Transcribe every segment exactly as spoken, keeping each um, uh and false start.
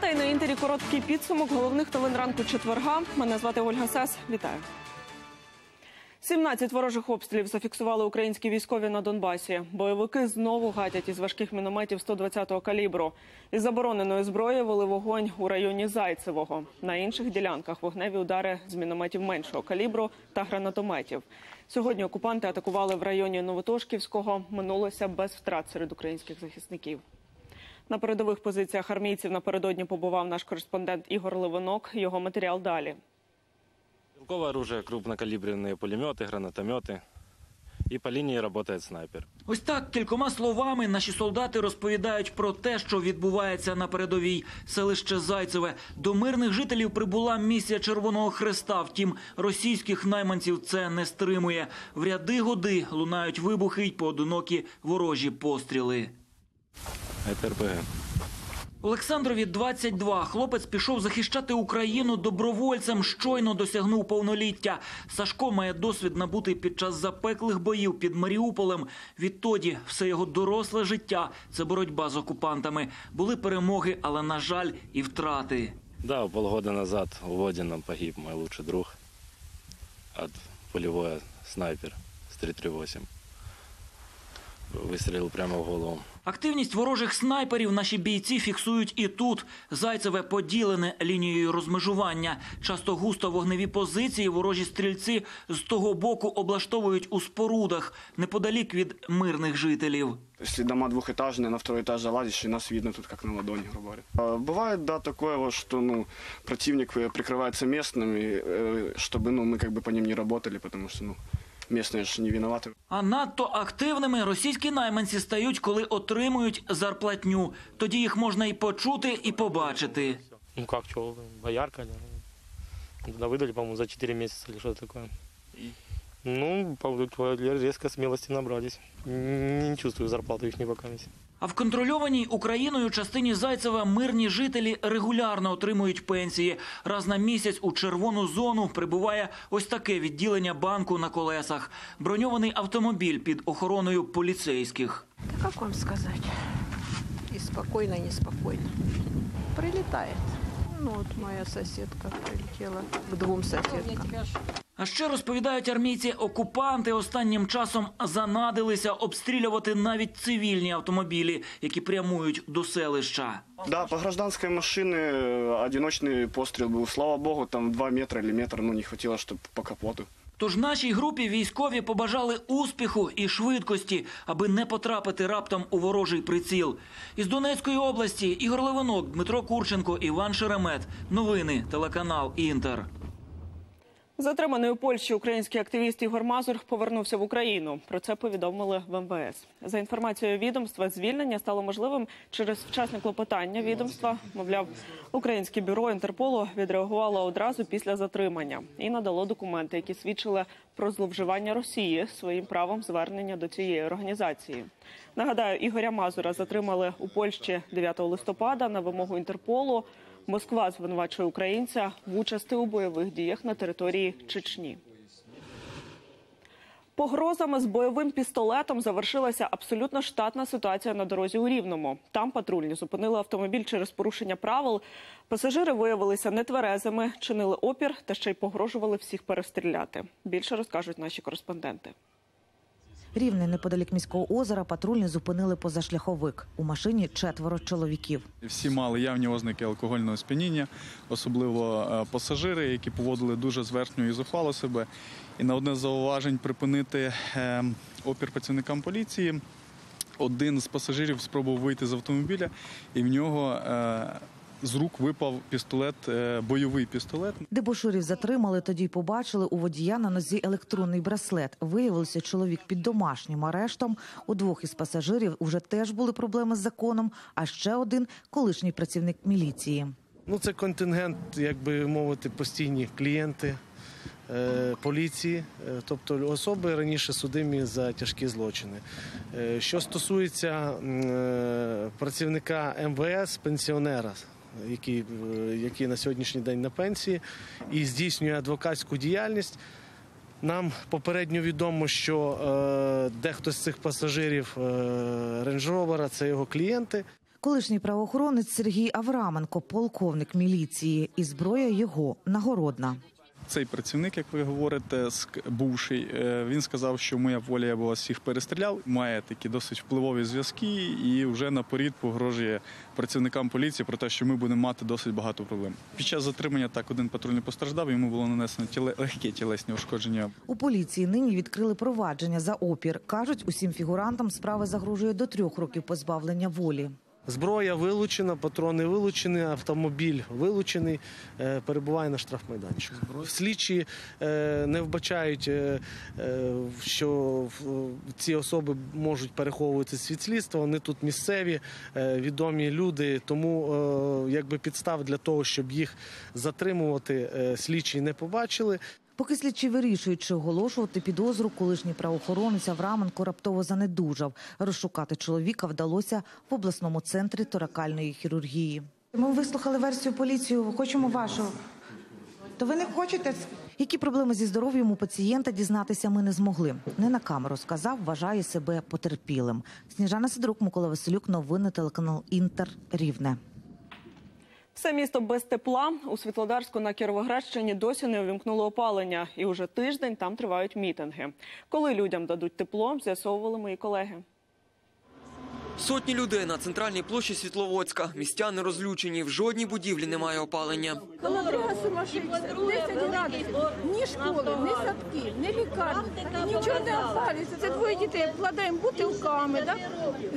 п'ята і на Інтері короткий підсумок головних новин ранку четверга. Мене звати Ольга Сеc. Вітаю. сімнадцять ворожих обстрілів зафіксували українські військові на Донбасі. Бойовики знову гатять із важких мінометів сто двадцятого калібру. Із забороненої зброї вели вогонь у районі Зайцевого. На інших ділянках вогневі удари з мінометів меншого калібру та гранатометів. Сьогодні окупанти атакували в районі Новотошківського. Минулося без втрат серед українських захисників. На передових позиціях армійців напередодні побував наш кореспондент Ігор Левонок. Його матеріал далі. Стрелковое оружие, крупнокалиберные пулеметы, гранатометы. І по лінії працює снайпер. Ось так кількома словами наші солдати розповідають про те, що відбувається на передовій. Селище Зайцеве. До мирних жителів прибула місія Червоного Хреста. Втім, російських найманців це не стримує. В ряди годи лунають вибухи й поодинокі ворожі постріли. Це РПГ. Олександрові двадцять два. Хлопець пішов захищати Україну добровольцем, щойно досягнув повноліття. Сашко має досвід набутий під час запеклих боїв під Маріуполем. Відтоді все його доросле життя – це боротьба з окупантами. Були перемоги, але, на жаль, і втрати. Да, полгода назад у Водяном погиб мій лучший друг від польового снайпера з три тридцять вісім. Вистрілив прямо в голову. Активність ворожих снайперів наші бійці фіксують і тут. Зайцеве поділене лінією розмежування. Часто густо вогневі позиції ворожі стрільці з того боку облаштовують у спорудах, неподалік від мирних жителів. Якщо дома двухэтажні, на другий етаж залазиш, і нас видно тут, як на ладоні, грубо говоря. Буває, да, таке, що, ну, противник прикривається місцевими, щоб, ну, ми, як би, по ним не працювали, тому що, ну, місцеві ж не винуваті. А надто активними російські найманці стають, коли отримують зарплатню. Тоді їх можна і почути, і побачити. Ну як, чого, боярка? Видали, по-моєму, за чотири місяці, чи щось таке. Ну, різко смілості набрались. Не чувствую зарплату їхній вакансі. А в контрольованій Україною частині Зайцева мирні жителі регулярно отримують пенсії. Раз на місяць у червону зону прибуває ось таке відділення банку на колесах. Броньований автомобіль під охороною поліцейських. Та як вам сказати? І спокійно, і неспокійно. Прилітає. Ну от моя сусідка прилетіла к двом сусідкам. А ще розповідають армійці-окупанти, останнім часом занадилися обстрілювати навіть цивільні автомобілі, які прямують до селища. Да, по гражданській машині одиночний постріл був. Слава Богу, там два метри або метр, ну, не вистачило, щоб по капоту. Тож нашій групі військові побажали успіху і швидкості, аби не потрапити раптом у ворожий приціл. Із Донецької області Ігор Левонок, Дмитро Курченко, Іван Шеремет. Новини, телеканал «Інтер». Затриманий у Польщі український активіст Ігор Мазур повернувся в Україну. Про це повідомили в ем ве ес. За інформацією відомства, звільнення стало можливим через вчасне клопотання відомства. Мовляв, українське бюро Інтерполу відреагувало одразу після затримання і надало документи, які свідчили про зловживання Росії своїм правом звернення до цієї організації. Нагадаю, Ігоря Мазура затримали у Польщі дев'ятого листопада на вимогу Інтерполу. Москва звинувачує українця в участі у бойових діях на території Чечні. Погрозами з бойовим пістолетом завершилася абсолютно штатна ситуація на дорозі у Рівному. Там патрульні зупинили автомобіль через порушення правил. Пасажири виявилися нетверезими, чинили опір та ще й погрожували всіх перестріляти. Більше розкажуть наші кореспонденти. Рівне, неподалік міського озера, патрульні зупинили позашляховик. У машині четверо чоловіків. Всі мали явні ознаки алкогольного сп'яніння, особливо пасажири, які поводили дуже зверхньо і зухвало себе. І на одне з зауважень припинити опір працівникам поліції, один з пасажирів спробував вийти з автомобіля, і в нього з рук випав пістолет, бойовий пістолет. Дебоширів затримали, тоді й побачили у водія на нозі електронний браслет. Виявився чоловік під домашнім арештом. У двох із пасажирів вже теж були проблеми з законом, а ще один – колишній працівник міліції. Ну, це контингент, як би мовити, постійні клієнти поліції, тобто особи раніше судимі за тяжкі злочини. Що стосується працівника ем ве ес, пенсіонера, Який, який на сьогоднішній день на пенсії і здійснює адвокатську діяльність. Нам попередньо відомо, що е, дехто з цих пасажирів е, рейндж-ровера – це його клієнти. Колишній правоохоронець Сергій Авраменко, полковник міліції, і зброя його нагородна. Цей працівник, як ви говорите, бувший, він сказав, що моя воля, я б вас всіх перестріляв. Має такі досить впливові зв'язки і вже наперед погрожує працівникам поліції про те, що ми будемо мати досить багато проблем. Під час затримання так один патрульний постраждав, йому було нанесено тіле... легке тілесні ушкодження. У поліції нині відкрили провадження за опір. Кажуть, усім фігурантам справи загрожує до трьох років позбавлення волі. Зброя вилучена, патрони вилучені, автомобіль вилучений, перебуває на штрафмайданчику. Слідчі не вбачають, що ці особи можуть переховуватися від слідства, вони тут місцеві, відомі люди, тому якби підстав для того, щоб їх затримувати, слідчі не побачили. Поки слідчі вирішують, чи оголошувати підозру, колишній правоохоронець Авраменко раптово занедужав. Розшукати чоловіка вдалося в обласному центрі торакальної хірургії. Ми вислухали версію поліції, хочемо вашу. То ви не хочете? Які проблеми зі здоров'ям у пацієнта, дізнатися ми не змогли. Не на камеру сказав, вважає себе потерпілим. Сніжана Сидрук, Микола Василюк, новини телеканал Інтер, Рівне. Все місто без тепла. У Світлодарську на Кіровоградщині досі не увімкнуло опалення. І уже тиждень там тривають мітинги. Коли людям дадуть тепло, з'ясовували мої колеги. Сотні людей на центральній площі Світловодська. Містяни розлючені. В жодній будівлі немає опалення. Калатруга сумасшедша. десять градусів. Ні школи, ні садки, ні лікарні. Нічого не опалюється. Це двоє дітей. Вкладаємо бутилками, да?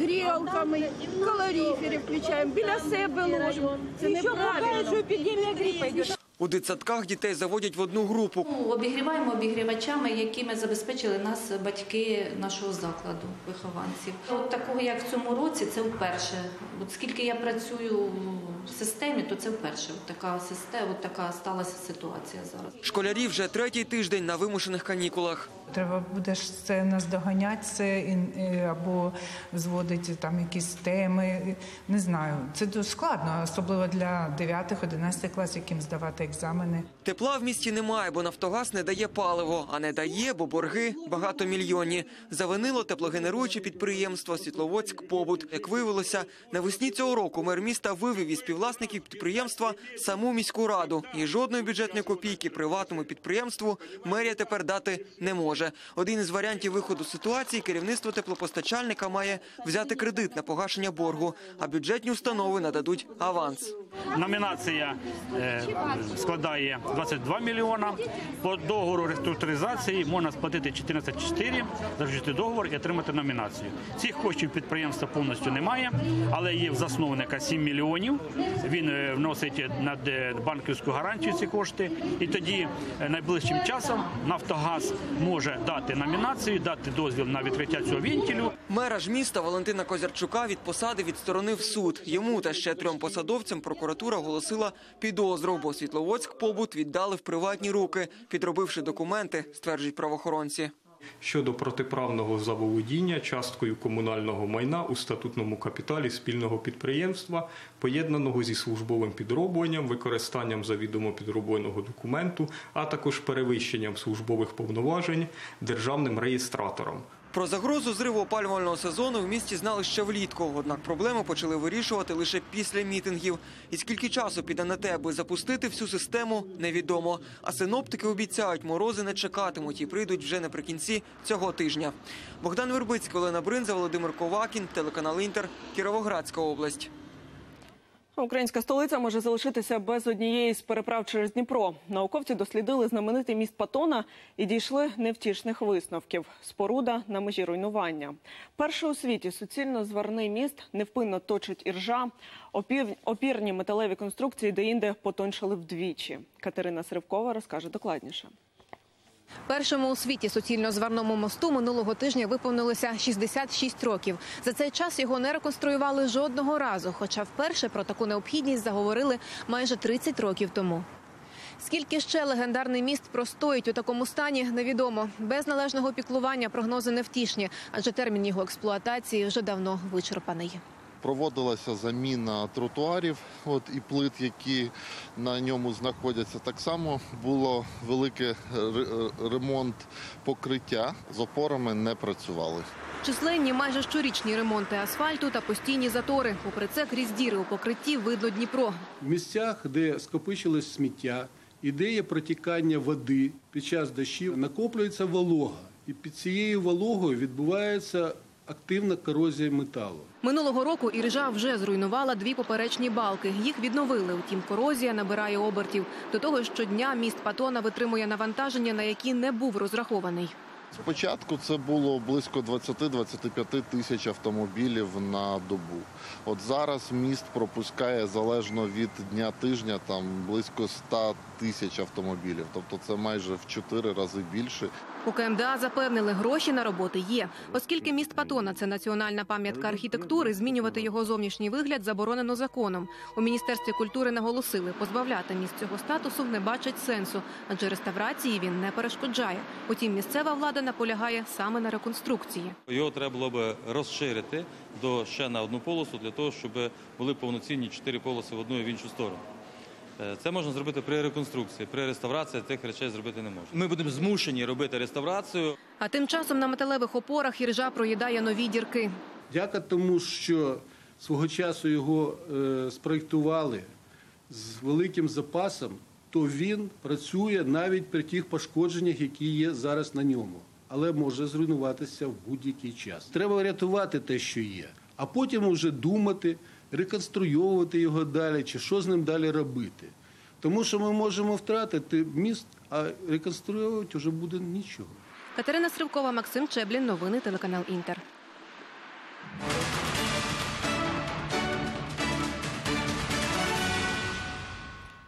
Грілками, калорифери включаємо. Біля себе ложимо. Це неправильно. Що епідемія грипу йде. У дитсадках дітей заводять в одну групу. Обігріваємо обігрівачами, якими забезпечили нас батьки нашого закладу, вихованців. От такого, як в цьому році, це вперше. От скільки я працюю в системі, то це вперше. От така система, от така сталася ситуація зараз. Школярі вже третій тиждень на вимушених канікулах. Треба буде це наздоганяти, це або зводити там якісь теми, не знаю. Це дуже складно, особливо для дев'ятих-одинадцятих класів, яким здавати екзамени. Тепла в місті немає, бо Нафтогаз не дає паливо, а не дає, бо борги багатомільйонні. Завинило теплогенеруюче підприємство «Світловоцьк Побут». Як виявилося, навесні цього року мер міста вивів із співвласників підприємства саму міську раду. І жодної бюджетної копійки приватному підприємству мерія тепер дати не може. Один із варіантів виходу з ситуації – керівництво теплопостачальника має взяти кредит на погашення боргу, а бюджетні установи нададуть аванс. Номінація складає двадцять два мільйона. По договору реструктуризації можна сплатити чотирнадцять цілих чотири десятих, заключити договор і отримати номінацію. Цих коштів підприємства повністю немає, але є в засновника сім мільйонів. Він вносить на банківську гарантію ці кошти. І тоді найближчим часом Нафтогаз може дати номінацію, дати дозвіл на відкриття цього вентилю. Мера ж міста Валентина Козірчука від посади відсторонив суд. Йому та ще трьом посадовцям прокуратура оголосила підозру, бо Світловодськ Побут віддали в приватні руки, підробивши документи, стверджують правоохоронці. Щодо протиправного заволодіння часткою комунального майна у статутному капіталі спільного підприємства, поєднаного зі службовим підробленням, використанням завідомо підробленого документу, а також перевищенням службових повноважень державним реєстратором. Про загрозу зриву опалювального сезону в місті знали ще влітку, однак проблеми почали вирішувати лише після мітингів. І скільки часу піде на те, аби запустити всю систему, невідомо. А синоптики обіцяють, морози не чекатимуть і прийдуть вже наприкінці цього тижня. Богдан Вербицький, Олена Бринза, Володимир Ковакін, телеканал Інтер, Кіровоградська область. Українська столиця може залишитися без однієї з переправ через Дніпро. Науковці дослідили знаменитий міст Патона і дійшли невтішних висновків. Споруда на межі руйнування. Перший у світі суцільно зварний міст невпинно точить іржа. Опірні металеві конструкції деінде потоншили вдвічі. Катерина Сирівкова розкаже докладніше. Першому у світі суцільно-зварному мосту минулого тижня виповнилося шістдесят шість років. За цей час його не реконструювали жодного разу, хоча вперше про таку необхідність заговорили майже тридцять років тому. Скільки ще легендарний міст простоїть у такому стані, невідомо. Без належного піклування прогнози невтішні, адже термін його експлуатації вже давно вичерпаний. проводилася заміна тротуарів, от, і плит, які на ньому знаходяться. Так само було великий ремонт покриття, з опорами не працювали. Численні майже щорічні ремонти асфальту та постійні затори. Попри це, крізь діри у покритті видно Дніпро. В місцях, де скопичилось сміття і де є протікання води під час дощів, накоплюється волога. І під цією вологою відбувається активна корозія металу. Минулого року іржа вже зруйнувала дві поперечні балки. Їх відновили, утім корозія набирає обертів. До того ж, щодня міст Патона витримує навантаження, на які не був розрахований. Спочатку це було близько двадцяти-двадцяти п'яти тисяч автомобілів на добу. От зараз міст пропускає, залежно від дня тижня, там близько ста тисяч автомобілів. Тобто це майже в чотири рази більше. У КМДА запевнили, гроші на роботи є. Оскільки міст Патона – це національна пам'ятка архітектури, змінювати його зовнішній вигляд заборонено законом. У Міністерстві культури наголосили, позбавляти міст цього статусу не бачать сенсу, адже реставрації він не перешкоджає. Утім, місцева влада наполягає саме на реконструкції. Його треба було б розширити до ще на одну полосу, для того, щоб були повноцінні чотири полоси в одну і в іншу сторону. Це можна зробити при реконструкції, при реставрації цих речей зробити не можна. Ми будемо змушені робити реставрацію. А тим часом на металевих опорах іржа проїдає нові дірки. Дяка тому, що свого часу його е, спроєктували з великим запасом, то він працює навіть при тих пошкодженнях, які є зараз на ньому. Але може зруйнуватися в будь-який час. Треба врятувати те, що є, а потім уже думати, реконструювати його далі, чи що з ним далі робити. Тому що ми можемо втратити міст, а реконструювати вже буде нічого. Катерина Сирівкова, Максим Чеблін, новини телеканал «Інтер».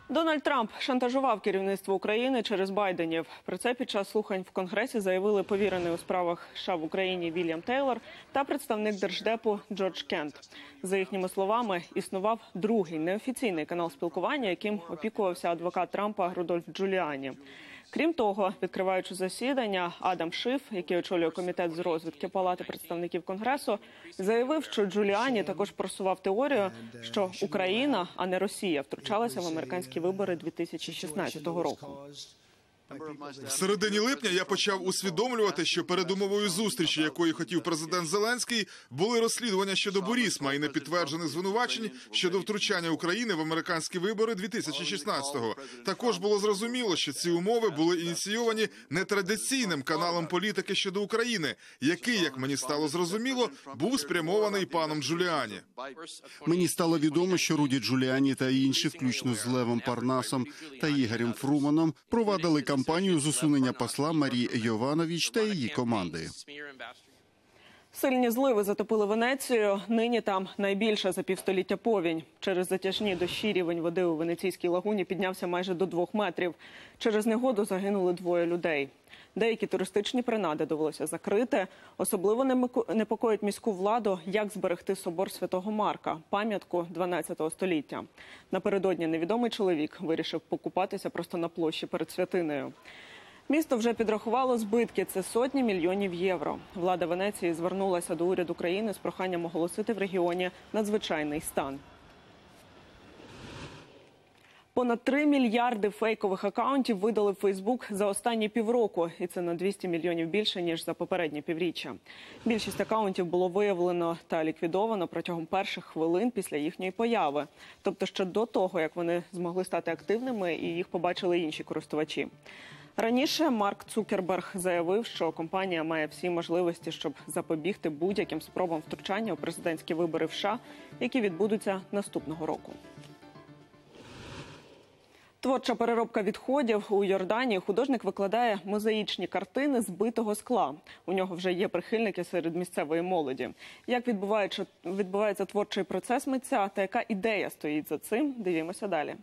Дональд Трамп шантажував керівництво України через Байденів. Про це під час слухань в Конгресі заявили повірений у справах США в Україні Вільям Тейлор та представник Держдепу Джордж Кент. За їхніми словами, існував другий неофіційний канал спілкування, яким опікувався адвокат Трампа Рудольф Джуліані. Крім того, відкриваючи засідання, Адам Шиф, який очолює комітет з розвідки Палати представників Конгресу, заявив, що Джуліані також просував теорію, що Україна, а не Росія, втручалася в американські вибори дві тисячі шістнадцятого року. В середині липня я почав усвідомлювати, що передумовою зустрічі, якої хотів президент Зеленський, були розслідування щодо Бурісма і непідтверджених звинувачень щодо втручання України в американські вибори дві тисячі шістнадцятого. Також було зрозуміло, що ці умови були ініційовані нетрадиційним каналом політики щодо України, який, як мені стало зрозуміло, був спрямований паном Джуліані. Мені стало відомо, що Руді Джуліані та інші, включно з Левом Парнасом та Ігорем Фрумманом, провадили кампанію кампанію з усунення посла Марії Йованович та її команди. Сильні зливи затопили Венецію. Нині там найбільша за півстоліття повінь. Через затяжні дощі рівень води у Венеційській лагуні піднявся майже до двох метрів. Через негоду загинули двоє людей. Деякі туристичні принади довелося закрити. Особливо непокоїть міську владу, як зберегти собор Святого Марка, пам'ятку дванадцятого століття. Напередодні невідомий чоловік вирішив покупатися просто на площі перед святиною. Місто вже підрахувало збитки – це сотні мільйонів євро. Влада Венеції звернулася до уряду країни з проханням оголосити в регіоні надзвичайний стан. Понад три мільярди фейкових акаунтів видали в Фейсбук за останні півроку. І це на двісті мільйонів більше, ніж за попереднє півріччя. Більшість акаунтів було виявлено та ліквідовано протягом перших хвилин після їхньої появи. Тобто ще до того, як вони змогли стати активними і їх побачили інші користувачі. Раніше Марк Цукерберг заявив, що компанія має всі можливості, щоб запобігти будь-яким спробам втручання у президентські вибори в США, які відбудуться наступного року. Творча переробка відходів. У Йорданії художник викладає мозаїчні картини з битого скла. У нього вже є прихильники серед місцевої молоді. Як відбувається, відбувається творчий процес митця та яка ідея стоїть за цим, дивімося далі.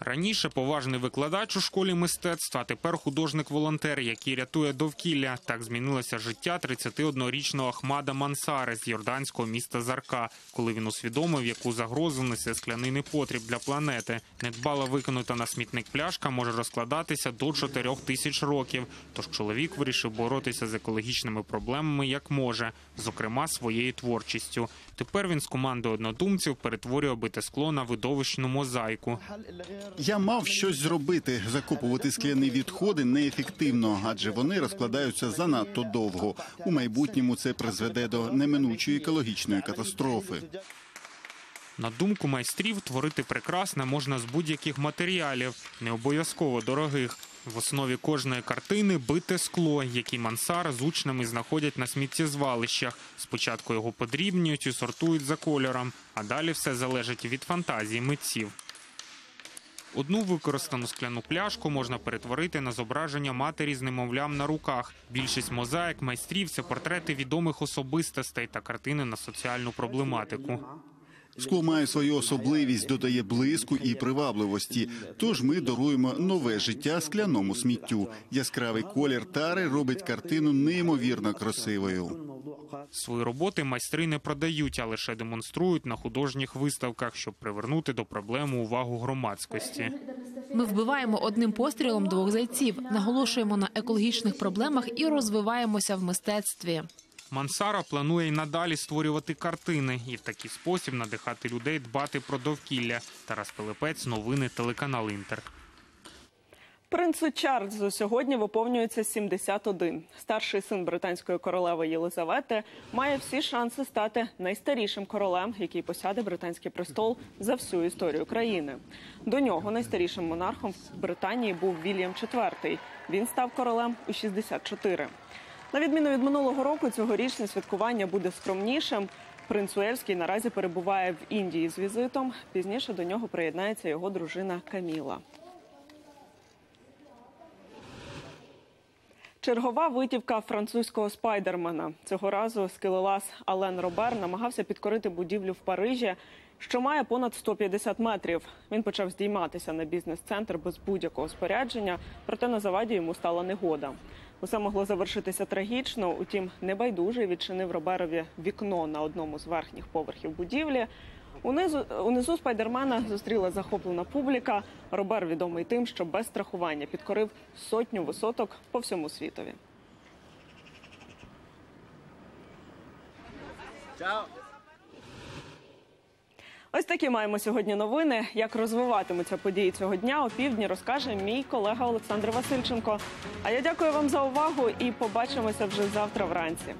Раніше поважний викладач у школі мистецтва, а тепер художник-волонтер, який рятує довкілля. Так змінилося життя тридцятиоднорічного Ахмада Мансари з йорданського міста Зарка, коли він усвідомив, яку загрозу несе скляний непотріб для планети. Недбало викинута на смітник пляшка може розкладатися до чотирьох тисяч років. Тож чоловік вирішив боротися з екологічними проблемами як може, зокрема своєю творчістю. Тепер він з командою однодумців перетворює бите скло на видовищну мозаїку. Я мав щось зробити. Закопувати скляні відходи неефективно, адже вони розкладаються занадто довго. У майбутньому це призведе до неминучої екологічної катастрофи. На думку майстрів, творити прекрасне можна з будь-яких матеріалів, не обов'язково дорогих. В основі кожної картини – бите скло, яке Мансара з учнями знаходять на сміттєзвалищах. Спочатку його подрібнюють і сортують за кольором, а далі все залежить від фантазії митців. Одну використану скляну пляшку можна перетворити на зображення матері з немовлям на руках. Більшість мозаїк майстрів – це портрети відомих особистостей та картини на соціальну проблематику. Скло має свою особливість, додає блиску і привабливості. Тож ми даруємо нове життя скляному сміттю. Яскравий колір тари робить картину неймовірно красивою. Свої роботи майстри не продають, а лише демонструють на художніх виставках, щоб привернути до проблеми увагу громадськості. Ми вбиваємо одним пострілом двох зайців, наголошуємо на екологічних проблемах і розвиваємося в мистецтві. Мансара планує й надалі створювати картини і в такий спосіб надихати людей дбати про довкілля. Тарас Пилипець, новини, телеканал «Інтер». Принцу Чарльзу сьогодні виповнюється сімдесят один. Старший син британської королеви Єлизавети має всі шанси стати найстарішим королем, який посяде британський престол за всю історію країни. До нього найстарішим монархом в Британії був Вільям четвертий. Він став королем у шістдесят чотири. На відміну від минулого року, цьогорічне святкування буде скромнішим. Принц Уельський наразі перебуває в Індії з візитом. Пізніше до нього приєднається його дружина Каміла. Чергова витівка французького спайдермена. Цього разу скелелаз Ален Робер намагався підкорити будівлю в Парижі, що має понад сто п'ятдесят метрів. Він почав здійматися на бізнес-центр без будь-якого спорядження, проте на заваді йому стала негода. Усе могло завершитися трагічно, утім небайдужий відчинив Роберові вікно на одному з верхніх поверхів будівлі. Унизу, унизу спайдермена зустріла захоплена публіка. Робер відомий тим, що без страхування підкорив сотню висоток по всьому світові. Чао! Ось такі маємо сьогодні новини. Як розвиватимуться події цього дня, о півдні розкаже мій колега Олександр Васильченко. А я дякую вам за увагу і побачимося вже завтра вранці.